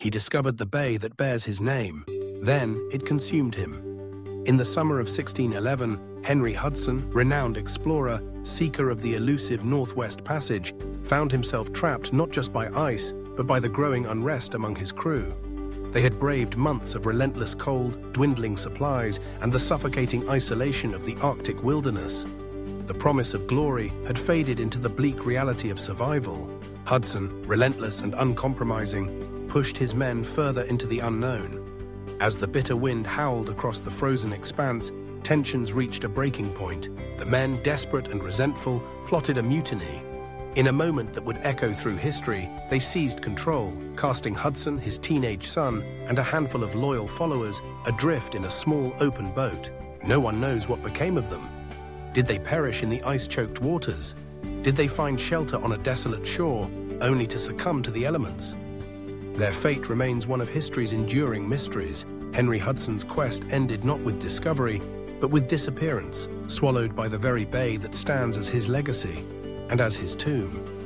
he discovered the bay that bears his name. Then it consumed him. In the summer of 1611, Henry Hudson, renowned explorer, seeker of the elusive Northwest Passage, found himself trapped not just by ice, but by the growing unrest among his crew. They had braved months of relentless cold, dwindling supplies, and the suffocating isolation of the Arctic wilderness. The promise of glory had faded into the bleak reality of survival. Hudson, relentless and uncompromising, pushed his men further into the unknown. As the bitter wind howled across the frozen expanse, tensions reached a breaking point. The men, desperate and resentful, plotted a mutiny. In a moment that would echo through history, they seized control, casting Hudson, his teenage son, and a handful of loyal followers adrift in a small open boat. No one knows what became of them. Did they perish in the ice-choked waters? Did they find shelter on a desolate shore, only to succumb to the elements? Their fate remains one of history's enduring mysteries. Henry Hudson's quest ended not with discovery, but with disappearance, swallowed by the very bay that stands as his legacy and as his tomb.